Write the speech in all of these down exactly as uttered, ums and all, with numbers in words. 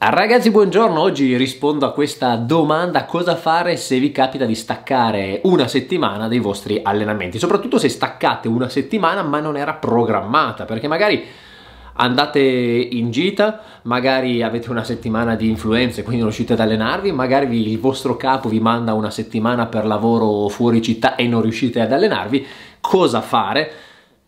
Ragazzi, buongiorno. Oggi rispondo a questa domanda: cosa fare se vi capita di staccare una settimana dai vostri allenamenti, soprattutto se staccate una settimana ma non era programmata, perché magari andate in gita, magari avete una settimana di influenze, quindi non riuscite ad allenarvi, magari il vostro capo vi manda una settimana per lavoro fuori città e non riuscite ad allenarvi. Cosa fare?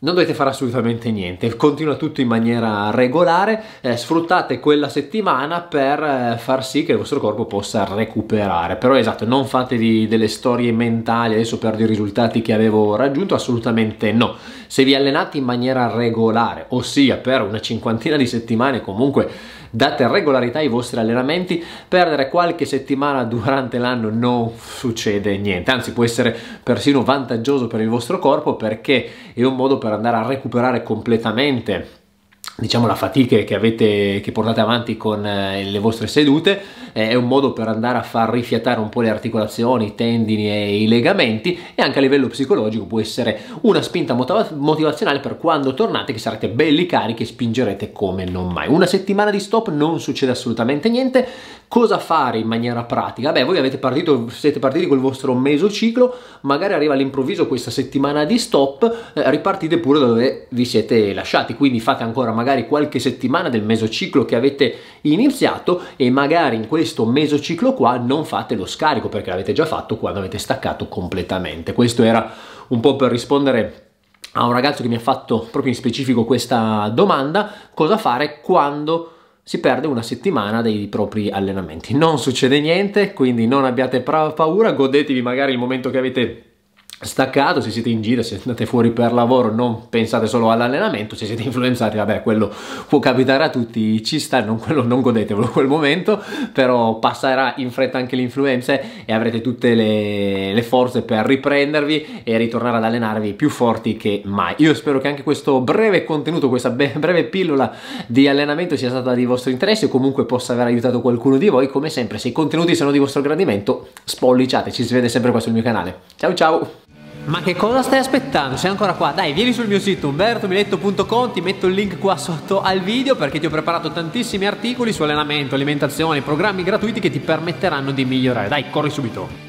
Non dovete fare assolutamente niente, continua tutto in maniera regolare, eh, sfruttate quella settimana per eh, far sì che il vostro corpo possa recuperare. Però esatto, non fatevi delle storie mentali, adesso perdo i risultati che avevo raggiunto, assolutamente no. Se vi allenate in maniera regolare, ossia per una cinquantina di settimane comunque date regolarità ai vostri allenamenti, perdere qualche settimana durante l'anno non succede niente, anzi può essere persino vantaggioso per il vostro corpo, perché è un modo per andare a recuperare completamente, diciamo, la fatica che avete, che portate avanti con eh, le vostre sedute. Eh, è un modo per andare a far rifiatare un po' le articolazioni, i tendini e i legamenti, e anche a livello psicologico può essere una spinta motiv- motivazionale per quando tornate, che sarete belli carichi e spingerete come non mai. Una settimana di stop non succede assolutamente niente. Cosa fare in maniera pratica? Beh, voi avete partito, siete partiti col vostro mesociclo, magari arriva all'improvviso questa settimana di stop, eh, ripartite pure da dove vi siete lasciati, quindi fate ancora magari qualche settimana del mesociclo che avete iniziato, e magari in questo mesociclo qua non fate lo scarico perché l'avete già fatto quando avete staccato completamente. Questo era un po' per rispondere a un ragazzo che mi ha fatto proprio in specifico questa domanda: cosa fare quando si perde una settimana dei propri allenamenti. Non succede niente, quindi non abbiate paura, godetevi magari il momento che avete staccato. Se siete in gita, se andate fuori per lavoro, non pensate solo all'allenamento. Se siete influenzati, vabbè, quello può capitare a tutti, ci sta, non, quello non godetevelo quel momento, però passerà in fretta anche l'influenza e avrete tutte le, le forze per riprendervi e ritornare ad allenarvi più forti che mai. Io spero che anche questo breve contenuto, questa be- breve pillola di allenamento sia stata di vostro interesse, o comunque possa aver aiutato qualcuno di voi. Come sempre, se i contenuti sono di vostro gradimento, spolliciate, ci si vede sempre qua sul mio canale. Ciao ciao! Ma che cosa stai aspettando? Sei ancora qua? Dai, vieni sul mio sito umberto miletto punto com, ti metto il link qua sotto al video, perché ti ho preparato tantissimi articoli su allenamento, alimentazione, programmi gratuiti che ti permetteranno di migliorare. Dai, corri subito!